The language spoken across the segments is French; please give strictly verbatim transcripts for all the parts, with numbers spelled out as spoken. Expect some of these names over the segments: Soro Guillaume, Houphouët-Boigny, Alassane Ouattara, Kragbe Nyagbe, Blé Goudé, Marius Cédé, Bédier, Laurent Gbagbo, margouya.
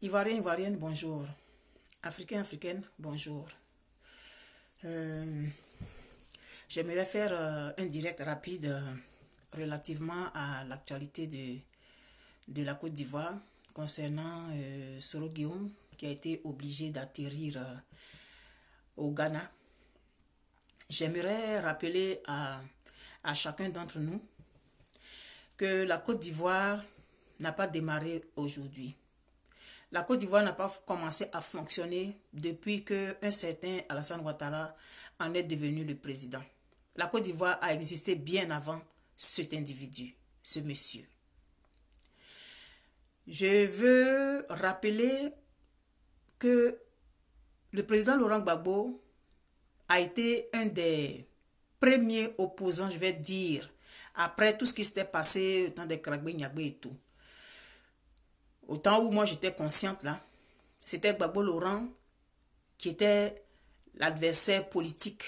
Ivoirien, Ivoirienne, bonjour. Africain, Africaine, bonjour. Euh, J'aimerais faire euh, un direct rapide euh, relativement à l'actualité de, de la Côte d'Ivoire concernant euh, Soro Guillaume qui a été obligé d'atterrir euh, au Ghana. J'aimerais rappeler à, à chacun d'entre nous que la Côte d'Ivoire n'a pas démarré aujourd'hui. La Côte d'Ivoire n'a pas commencé à fonctionner depuis qu'un certain Alassane Ouattara en est devenu le président. La Côte d'Ivoire a existé bien avant cet individu, ce monsieur. Je veux rappeler que le président Laurent Gbagbo a été un des premiers opposants, je vais dire, après tout ce qui s'était passé au temps des Kragbe Nyagbe et tout. Au temps où moi j'étais consciente là, c'était Gbagbo Laurent qui était l'adversaire politique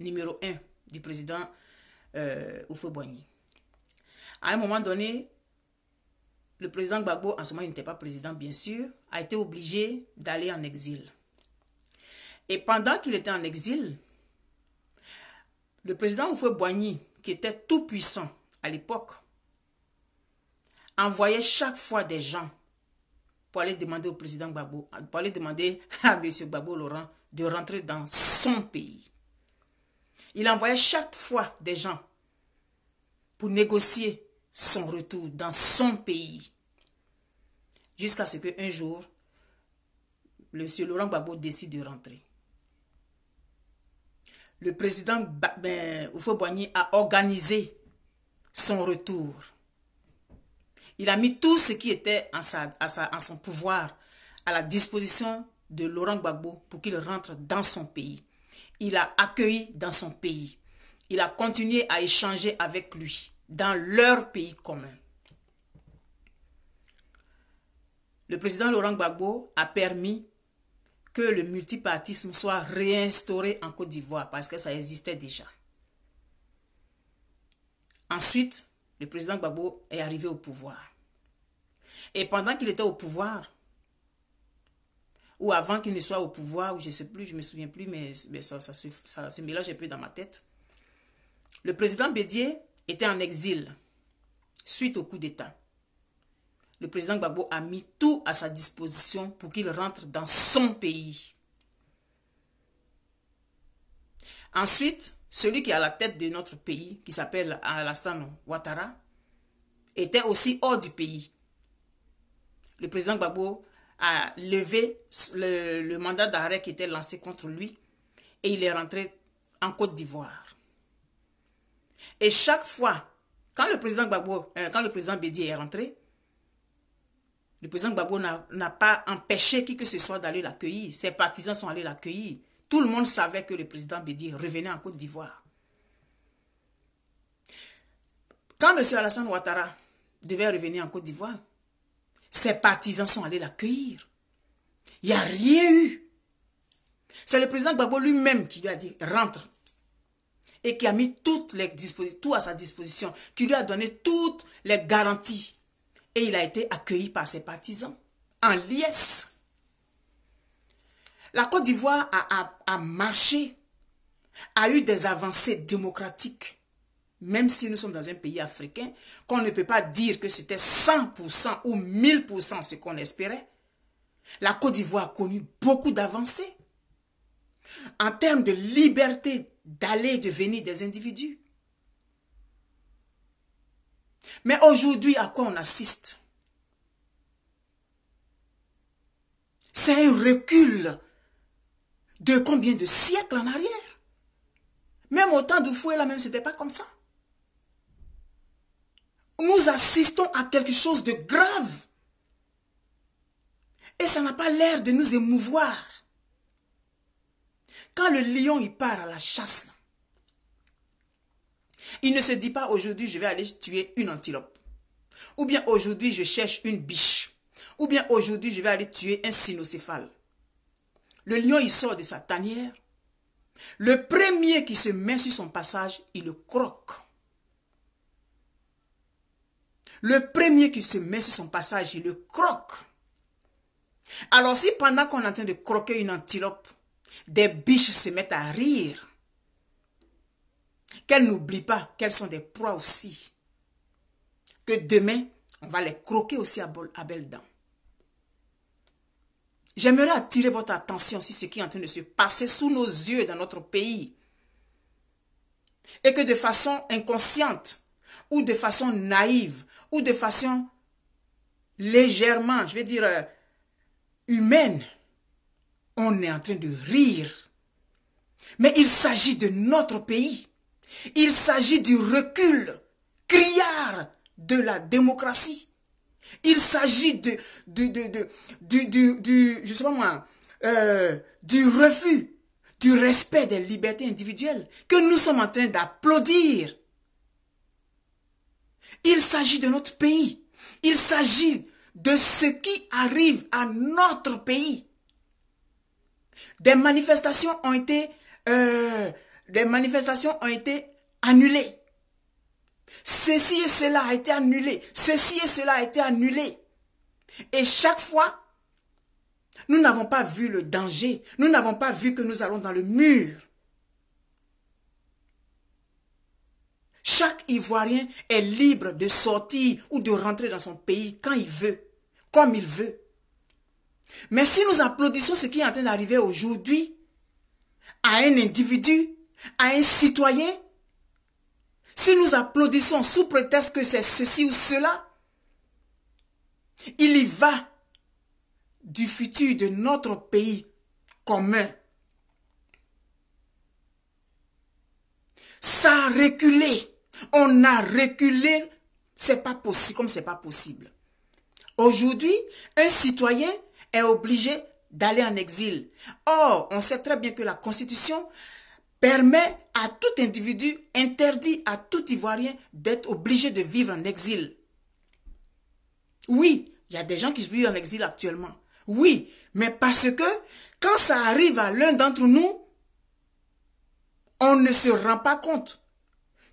numéro un du président euh, Houphouët-Boigny. À un moment donné, le président Gbagbo, en ce moment il n'était pas président bien sûr, a été obligé d'aller en exil. Et pendant qu'il était en exil, le président Houphouët-Boigny, qui était tout puissant à l'époque, envoyait chaque fois des gens pour aller demander au président Gbagbo, pour aller demander à M. Gbagbo Laurent de rentrer dans son pays. Il envoyait chaque fois des gens pour négocier son retour dans son pays. Jusqu'à ce qu'un jour, M. Laurent Gbagbo décide de rentrer. Le président Houphouët-Boigny a organisé son retour. Il a mis tout ce qui était en, sa, à sa, en son pouvoir à la disposition de Laurent Gbagbo pour qu'il rentre dans son pays. Il a accueilli dans son pays. Il a continué à échanger avec lui dans leur pays commun. Le président Laurent Gbagbo a permis que le multipartisme soit réinstauré en Côte d'Ivoire parce que ça existait déjà. Ensuite, le président Gbagbo est arrivé au pouvoir. Et pendant qu'il était au pouvoir, ou avant qu'il ne soit au pouvoir, ou je ne sais plus, je ne me souviens plus, mais, mais ça, ça, ça, ça se mélange un peu dans ma tête, le président Bédier était en exil suite au coup d'État. Le président Gbagbo a mis tout à sa disposition pour qu'il rentre dans son pays. Ensuite, celui qui est à la tête de notre pays, qui s'appelle Alassane Ouattara, était aussi hors du pays. Le président Gbagbo a levé le, le mandat d'arrêt qui était lancé contre lui et il est rentré en Côte d'Ivoire. Et chaque fois, quand le président Gbagbo, euh, quand le président Bédier est rentré, le président Gbagbo n'a pas empêché qui que ce soit d'aller l'accueillir. Ses partisans sont allés l'accueillir. Tout le monde savait que le président Bédier revenait en Côte d'Ivoire. Quand M. Alassane Ouattara devait revenir en Côte d'Ivoire, ses partisans sont allés l'accueillir. Il n'y a rien eu. C'est le président Gbagbo lui-même qui lui a dit « rentre » et qui a mis toutes les tout à sa disposition, qui lui a donné toutes les garanties. Et il a été accueilli par ses partisans en liesse. La Côte d'Ivoire a, a, a marché, a eu des avancées démocratiques. Même si nous sommes dans un pays africain, qu'on ne peut pas dire que c'était cent pour cent ou mille pour cent ce qu'on espérait, la Côte d'Ivoire a connu beaucoup d'avancées. En termes de liberté d'aller et de venir des individus. Mais aujourd'hui, à quoi on assiste? C'est un recul. De combien de siècles en arrière? Même au temps d'Houphouët, là même, ce n'était pas comme ça. Nous assistons à quelque chose de grave. Et ça n'a pas l'air de nous émouvoir. Quand le lion, il part à la chasse, il ne se dit pas aujourd'hui, je vais aller tuer une antilope. Ou bien aujourd'hui, je cherche une biche. Ou bien aujourd'hui, je vais aller tuer un cynocéphale. Le lion, il sort de sa tanière. Le premier qui se met sur son passage, il le croque. Le premier qui se met sur son passage, il le croque. Alors si pendant qu'on est en train de croquer une antilope, des biches se mettent à rire, qu'elles n'oublient pas qu'elles sont des proies aussi, que demain, on va les croquer aussi à, à belles dents. J'aimerais attirer votre attention sur ce qui est en train de se passer sous nos yeux dans notre pays. Et que de façon inconsciente, ou de façon naïve, ou de façon légèrement, je vais dire, humaine, on est en train de rire. Mais il s'agit de notre pays. Il s'agit du recul criard de la démocratie. Il s'agit de, de, de, de, du, du, du, je sais pas moi, euh, du refus, du respect des libertés individuelles que nous sommes en train d'applaudir. Il s'agit de notre pays. Il s'agit de ce qui arrive à notre pays. Des manifestations ont été, euh, des manifestations ont été annulées. Ceci et cela a été annulé. Ceci et cela a été annulé. Et chaque fois, nous n'avons pas vu le danger. Nous n'avons pas vu que nous allons dans le mur. Chaque Ivoirien est libre de sortir ou de rentrer dans son pays quand il veut, comme il veut. Mais si nous applaudissons ce qui est en train d'arriver aujourd'hui à un individu, à un citoyen, si nous applaudissons sous prétexte que c'est ceci ou cela, il y va du futur de notre pays commun. Ça a reculé. On a reculé. C'est pas possible, comme c'est pas possible. Aujourd'hui, un citoyen est obligé d'aller en exil. Or, on sait très bien que la Constitution permet à tout individu, interdit à tout Ivoirien d'être obligé de vivre en exil. Oui, il y a des gens qui vivent en exil actuellement. Oui, mais parce que quand ça arrive à l'un d'entre nous, on ne se rend pas compte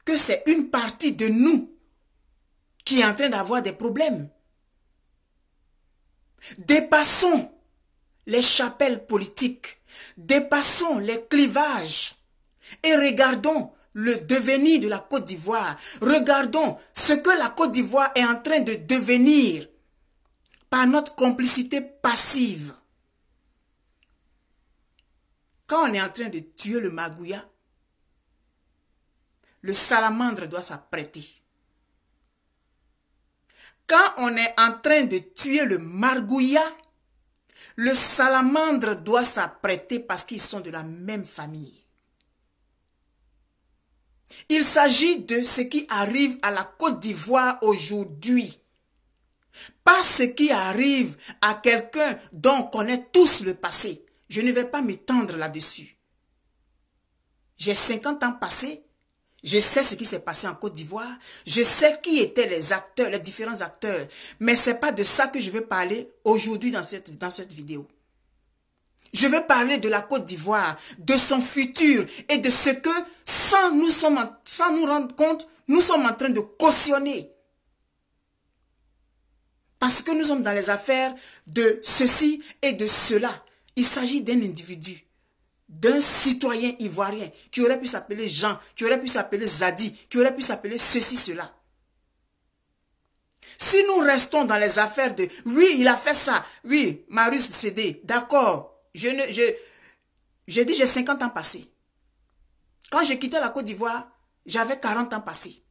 que c'est une partie de nous qui est en train d'avoir des problèmes. Dépassons les chapelles politiques, dépassons les clivages. Et regardons le devenir de la Côte d'Ivoire. Regardons ce que la Côte d'Ivoire est en train de devenir par notre complicité passive. Quand on est en train de tuer le Magouya, le salamandre doit s'apprêter. Quand on est en train de tuer le Margouya, le salamandre doit s'apprêter parce qu'ils sont de la même famille. Il s'agit de ce qui arrive à la Côte d'Ivoire aujourd'hui. Pas ce qui arrive à quelqu'un dont on connaît tous le passé. Je ne vais pas m'étendre là-dessus. J'ai cinquante ans passés. Je sais ce qui s'est passé en Côte d'Ivoire. Je sais qui étaient les acteurs, les différents acteurs. Mais ce n'est pas de ça que je veux parler aujourd'hui dans cette, dans cette vidéo. Je veux parler de la Côte d'Ivoire, de son futur et de ce que, sans nous, sommes en, sans nous rendre compte, nous sommes en train de cautionner. Parce que nous sommes dans les affaires de ceci et de cela. Il s'agit d'un individu, d'un citoyen ivoirien qui aurait pu s'appeler Jean, qui aurait pu s'appeler Zadi, qui aurait pu s'appeler ceci, cela. Si nous restons dans les affaires de « oui, il a fait ça, oui, Marius Cédé, d'accord ». Je, ne, je, je dis j'ai cinquante ans passés. Quand j'ai quitté la Côte d'Ivoire, j'avais quarante ans passés.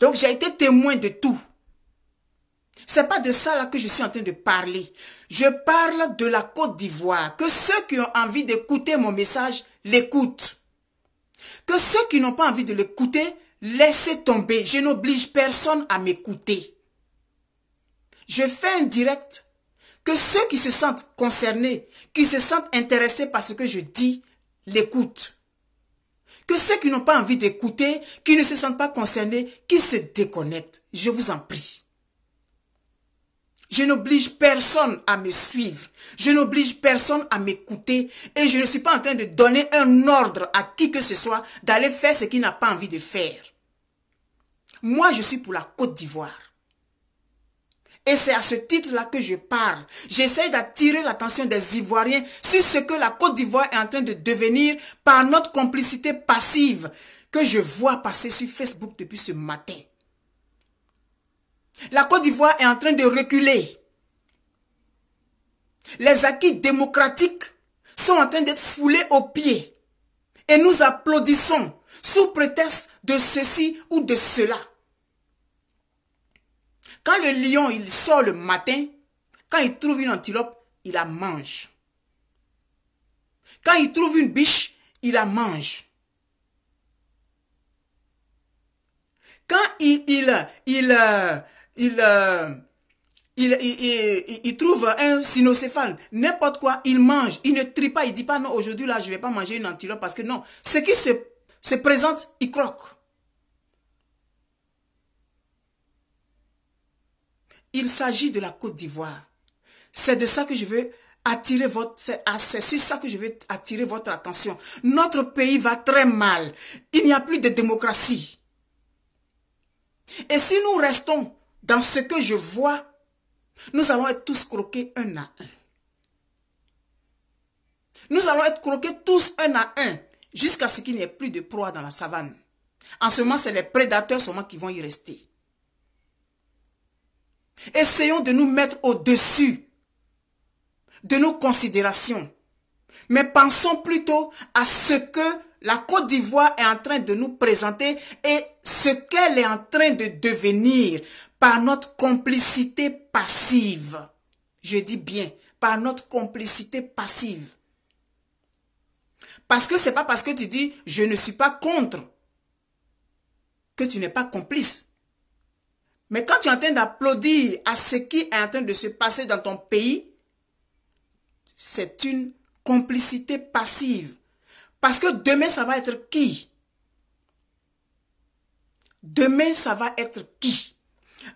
Donc j'ai été témoin de tout. Ce n'est pas de ça là que je suis en train de parler. Je parle de la Côte d'Ivoire. Que ceux qui ont envie d'écouter mon message, l'écoutent. Que ceux qui n'ont pas envie de l'écouter, laissez tomber. Je n'oblige personne à m'écouter. Je fais un direct. Que ceux qui se sentent concernés, qui se sentent intéressés par ce que je dis, l'écoutent. Que ceux qui n'ont pas envie d'écouter, qui ne se sentent pas concernés, qui se déconnectent. Je vous en prie. Je n'oblige personne à me suivre. Je n'oblige personne à m'écouter. Et je ne suis pas en train de donner un ordre à qui que ce soit d'aller faire ce qu'il n'a pas envie de faire. Moi, je suis pour la Côte d'Ivoire. Et c'est à ce titre-là que je parle. J'essaie d'attirer l'attention des Ivoiriens sur ce que la Côte d'Ivoire est en train de devenir par notre complicité passive que je vois passer sur Facebook depuis ce matin. La Côte d'Ivoire est en train de reculer. Les acquis démocratiques sont en train d'être foulés aux pieds. Et nous applaudissons sous prétexte de ceci ou de cela. Quand le lion, il sort le matin, quand il trouve une antilope, il la mange. Quand il trouve une biche, il la mange. Quand il, il, il, il, il, il, il trouve un cynocéphale, n'importe quoi, il mange, il ne trie pas, il ne dit pas non, aujourd'hui là, je ne vais pas manger une antilope parce que non, ce qui se, se présente, il croque. Il s'agit de la Côte d'Ivoire. C'est de ça que je veux attirer votre, c'est sur ça que je veux attirer votre attention. Notre pays va très mal. Il n'y a plus de démocratie. Et si nous restons dans ce que je vois, nous allons être tous croqués un à un. Nous allons être croqués tous un à un jusqu'à ce qu'il n'y ait plus de proie dans la savane. En ce moment, c'est les prédateurs seulement qui vont y rester. Essayons de nous mettre au-dessus de nos considérations. Mais pensons plutôt à ce que la Côte d'Ivoire est en train de nous présenter et ce qu'elle est en train de devenir par notre complicité passive. Je dis bien, par notre complicité passive. Parce que ce n'est pas parce que tu dis « je ne suis pas contre » que tu n'es pas complice. Mais quand tu es en train d'applaudir à ce qui est en train de se passer dans ton pays, c'est une complicité passive. Parce que demain, ça va être qui? Demain, ça va être qui?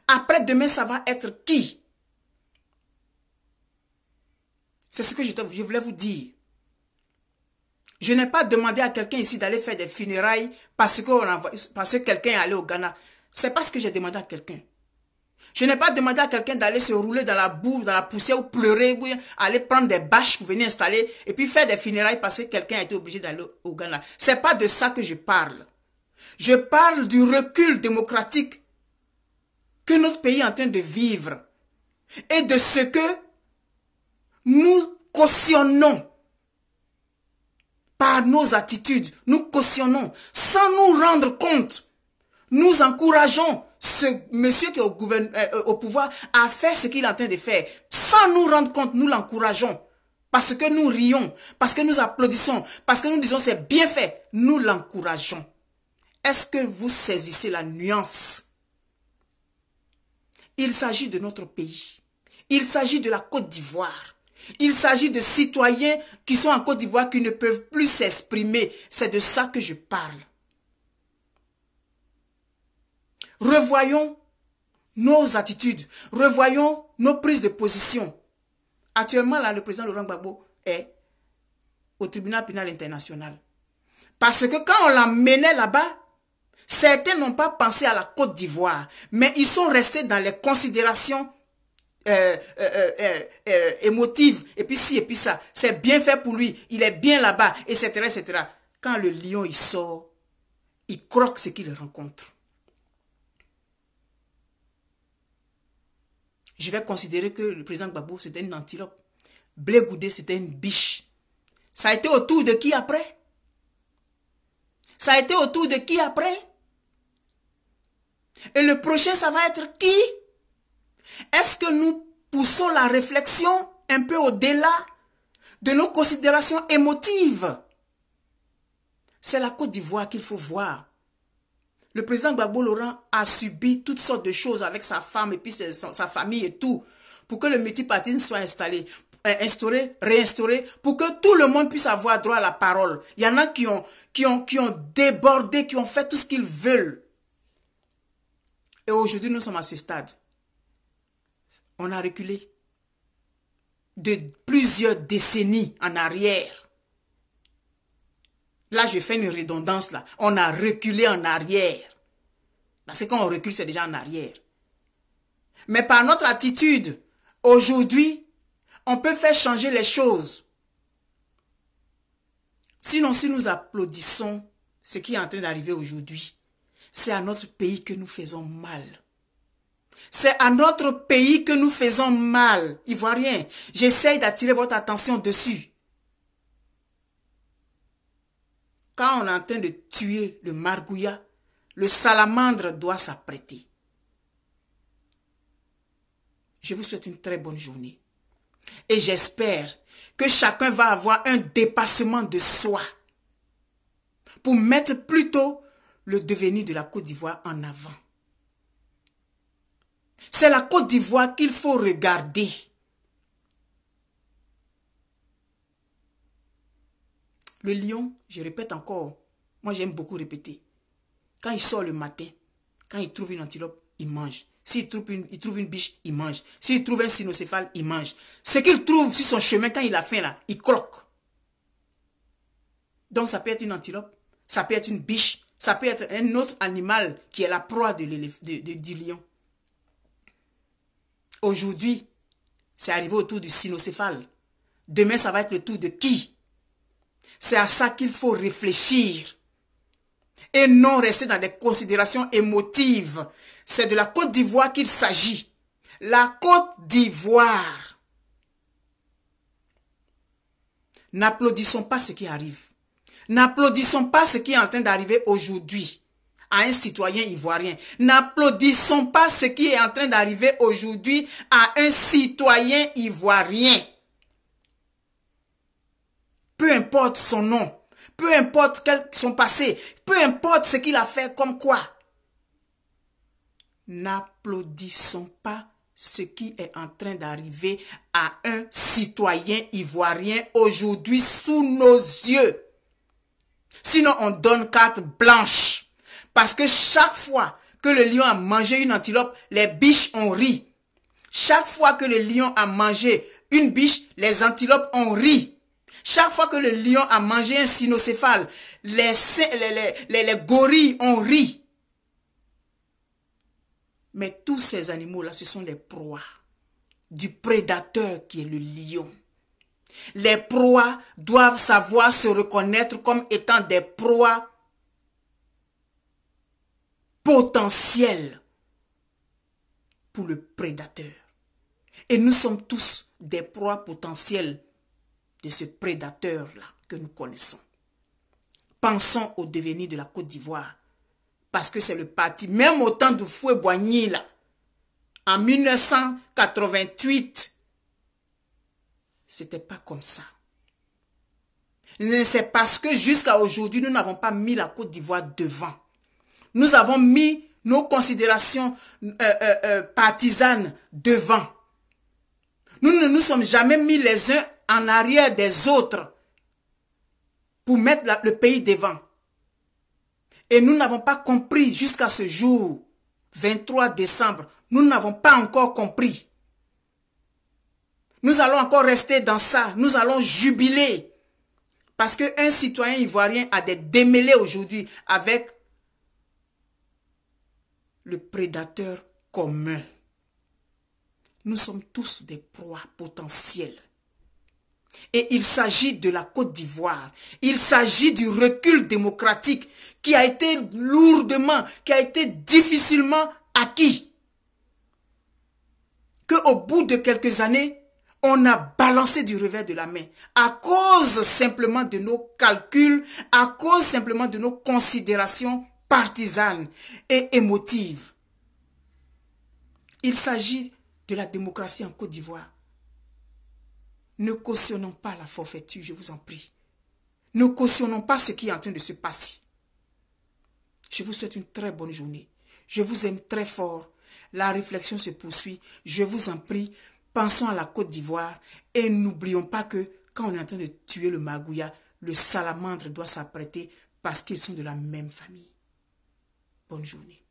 Après demain, ça va être qui? C'est ce que je, te, je voulais vous dire. Je n'ai pas demandé à quelqu'un ici d'aller faire des funérailles parce que, parce que quelqu'un est allé au Ghana. C'est pas ce que j'ai demandé à quelqu'un. Je n'ai pas demandé à quelqu'un d'aller se rouler dans la boue, dans la poussière ou pleurer, ou aller prendre des bâches pour venir installer et puis faire des funérailles parce que quelqu'un a été obligé d'aller au Ghana. C'est pas de ça que je parle. Je parle du recul démocratique que notre pays est en train de vivre et de ce que nous cautionnons par nos attitudes. Nous cautionnons sans nous rendre compte. Nous encourageons ce monsieur qui est au, euh, au pouvoir à faire ce qu'il est en train de faire. Sans nous rendre compte, nous l'encourageons. Parce que nous rions, parce que nous applaudissons, parce que nous disons c'est bien fait. Nous l'encourageons. Est-ce que vous saisissez la nuance? Il s'agit de notre pays. Il s'agit de la Côte d'Ivoire. Il s'agit de citoyens qui sont en Côte d'Ivoire qui ne peuvent plus s'exprimer. C'est de ça que je parle. Revoyons nos attitudes, revoyons nos prises de position. Actuellement, là, le président Laurent Gbagbo est au tribunal pénal international. Parce que quand on l'emmenait là-bas, certains n'ont pas pensé à la Côte d'Ivoire, mais ils sont restés dans les considérations euh, euh, euh, euh, émotives, et puis ci, et puis ça. C'est bien fait pour lui, il est bien là-bas, et cetera, et cetera. Quand le lion il sort, il croque ce qu'il rencontre. Je vais considérer que le président Gbagbo, c'était une antilope. Blé Goudé, c'était une biche. Ça a été autour de qui après? Ça a été autour de qui après? Et le prochain, ça va être qui? Est-ce que nous poussons la réflexion un peu au-delà de nos considérations émotives? C'est la Côte d'Ivoire qu'il faut voir. Le président Gbagbo Laurent a subi toutes sortes de choses avec sa femme et puis sa famille et tout. Pour que le multipartisme soit installé, instauré, réinstauré, pour que tout le monde puisse avoir droit à la parole. Il y en a qui ont, qui ont, qui ont débordé, qui ont fait tout ce qu'ils veulent. Et aujourd'hui, nous sommes à ce stade. On a reculé de plusieurs décennies en arrière. Là, je fais une redondance là. On a reculé en arrière. Parce que quand on recule, c'est déjà en arrière. Mais par notre attitude, aujourd'hui, on peut faire changer les choses. Sinon, si nous applaudissons ce qui est en train d'arriver aujourd'hui, c'est à notre pays que nous faisons mal. C'est à notre pays que nous faisons mal. Ivoiriens, j'essaye d'attirer votre attention dessus. Quand on est en train de tuer le margouya, le salamandre doit s'apprêter. Je vous souhaite une très bonne journée. Et j'espère que chacun va avoir un dépassement de soi pour mettre plutôt le devenir de la Côte d'Ivoire en avant. C'est la Côte d'Ivoire qu'il faut regarder. Le lion, je répète encore, moi j'aime beaucoup répéter. Quand il sort le matin, quand il trouve une antilope, il mange. S'il trouve une, il trouve une biche, il mange. S'il trouve un cynocéphale, il mange. Ce qu'il trouve sur son chemin, quand il a faim là, il croque. Donc ça peut être une antilope, ça peut être une biche, ça peut être un autre animal qui est la proie de de, de, du lion. Aujourd'hui, c'est arrivé au tour du cynocéphale. Demain, ça va être le tour de qui? C'est à ça qu'il faut réfléchir. Et non rester dans des considérations émotives. C'est de la Côte d'Ivoire qu'il s'agit. La Côte d'Ivoire. N'applaudissons pas ce qui arrive. N'applaudissons pas ce qui est en train d'arriver aujourd'hui à un citoyen ivoirien. N'applaudissons pas ce qui est en train d'arriver aujourd'hui à un citoyen ivoirien. Peu importe son nom, peu importe quel son passé, peu importe ce qu'il a fait comme quoi. N'applaudissons pas ce qui est en train d'arriver à un citoyen ivoirien aujourd'hui sous nos yeux. Sinon, on donne carte blanche. Parce que chaque fois que le lion a mangé une antilope, les biches ont ri. Chaque fois que le lion a mangé une biche, les antilopes ont ri. Chaque fois que le lion a mangé un cynocéphale, les, les, les, les gorilles ont ri. Mais tous ces animaux-là, ce sont les proies du prédateur qui est le lion. Les proies doivent savoir se reconnaître comme étant des proies potentielles pour le prédateur. Et nous sommes tous des proies potentielles de ce prédateur-là que nous connaissons. Pensons au devenir de la Côte d'Ivoire. Parce que c'est le parti, même au temps de Houphouët-Boigny, là, en mille neuf cent quatre-vingt-huit, c'était pas comme ça. C'est parce que jusqu'à aujourd'hui, nous n'avons pas mis la Côte d'Ivoire devant. Nous avons mis nos considérations euh, euh, euh, partisanes devant. Nous ne nous sommes jamais mis les uns en arrière des autres pour mettre la, le pays devant. Et nous n'avons pas compris jusqu'à ce jour, vingt-trois décembre, nous n'avons pas encore compris. Nous allons encore rester dans ça, nous allons jubiler. Parce qu'un citoyen ivoirien a des démêlés aujourd'hui avec le prédateur commun. Nous sommes tous des proies potentielles. Et il s'agit de la Côte d'Ivoire. Il s'agit du recul démocratique qui a été lourdement, qui a été difficilement acquis. Qu'au bout de quelques années, on a balancé du revers de la main. À cause simplement de nos calculs, à cause simplement de nos considérations partisanes et émotives. Il s'agit de la démocratie en Côte d'Ivoire. Ne cautionnons pas la forfaiture, je vous en prie. Ne cautionnons pas ce qui est en train de se passer. Je vous souhaite une très bonne journée. Je vous aime très fort. La réflexion se poursuit. Je vous en prie, pensons à la Côte d'Ivoire et n'oublions pas que quand on est en train de tuer le magouya, le salamandre doit s'apprêter parce qu'ils sont de la même famille. Bonne journée.